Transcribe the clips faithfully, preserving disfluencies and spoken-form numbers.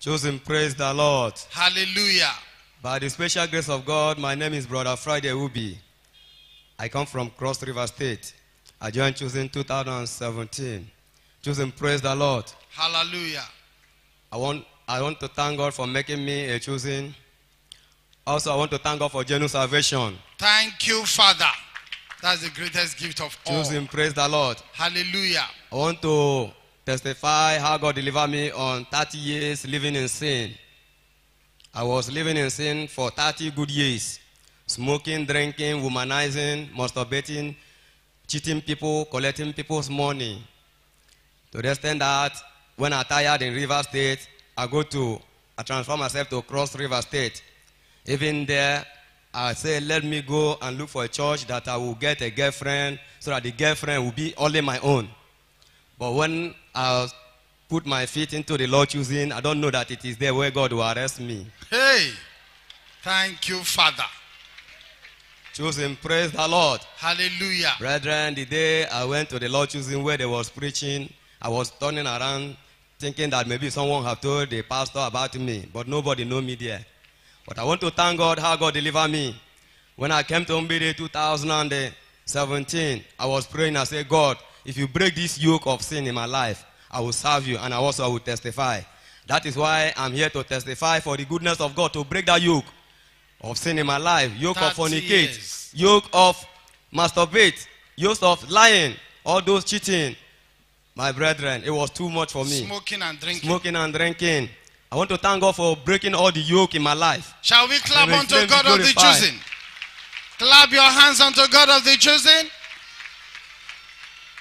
Chosen, praise the Lord. Hallelujah. By the special grace of God, my name is Brother Friday Ubi. I come from Cross River State. I joined Chosen two thousand seventeen. Chosen, praise the Lord. Hallelujah. I want, I want to thank God for making me a chosen. Also, I want to thank God for genuine salvation. Thank you, Father. That's the greatest gift of all. Chosen, praise the Lord. Hallelujah. I want to testify how God delivered me on thirty years living in sin. I was living in sin for thirty good years. Smoking, drinking, womanizing, masturbating, cheating people, collecting people's money. To the extent that when I tired in River State, I go to, I transform myself to Cross River State. Even there, I say, let me go and look for a church that I will get a girlfriend so that the girlfriend will be only my own. But when I put my feet into the Lord choosing, I don't know that it is there where God will arrest me. Hey, thank you, Father. Choosing, praise the Lord. Hallelujah. Brethren, the day I went to the Lord choosing where they was preaching, I was turning around thinking that maybe someone have told the pastor about me, but nobody know me there. But I want to thank God how God delivered me. When I came to Umbira two thousand seventeen, I was praying. I said, God, if you break this yoke of sin in my life, I will serve you and I also will testify. That is why I'm here to testify for the goodness of God to break that yoke of sin in my life. Yoke of fornicate, yoke of masturbate, yoke of lying, all those cheating. My brethren, it was too much for me. Smoking and drinking. Smoking and drinking. I want to thank God for breaking all the yoke in my life. Shall we clap unto God of the chosen? Clap your hands unto God of the chosen.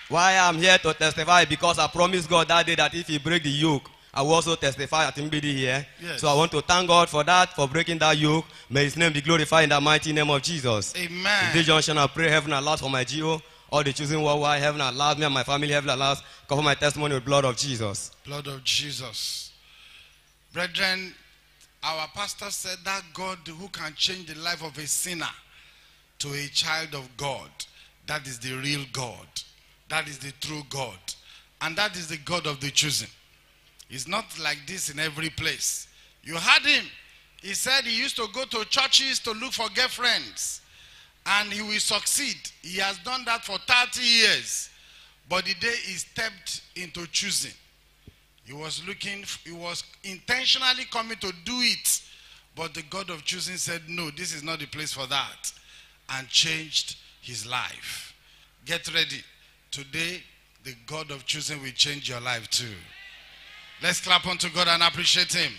Why I'm here to testify? Because I promised God that day that if he break the yoke, I will also testify at Umbira here. Yes. So I want to thank God for that, for breaking that yoke. May his name be glorified in the mighty name of Jesus. Amen. In this junction, I pray heaven allows for my G O. All the chosen worldwide, heaven allows me and my family, heaven allows. Cover my testimony with blood of Jesus. Blood of Jesus. Brethren, our pastor said that God who can change the life of a sinner to a child of God, that is the real God. That is the true God. And that is the God of the chosen. It's not like this in every place. You heard him. He said he used to go to churches to look for girlfriends. And he will succeed. He has done that for thirty years. But the day he stepped into choosing, he was looking, he was intentionally coming to do it. But the God of choosing said, no, this is not the place for that. And changed his life. Get ready. Today, the God of choosing will change your life too. Let's clap unto God and appreciate him.